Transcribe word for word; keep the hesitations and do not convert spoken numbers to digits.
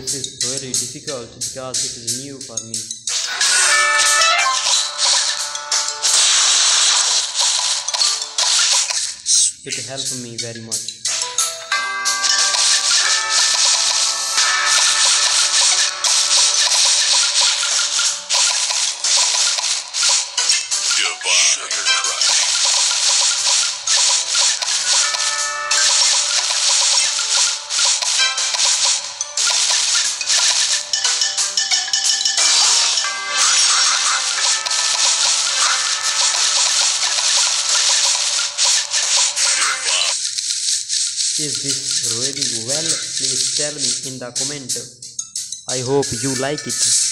this is very difficult because it is new for me. It helped me very much. Is this really well? Please tell me in the comment. I hope you like it.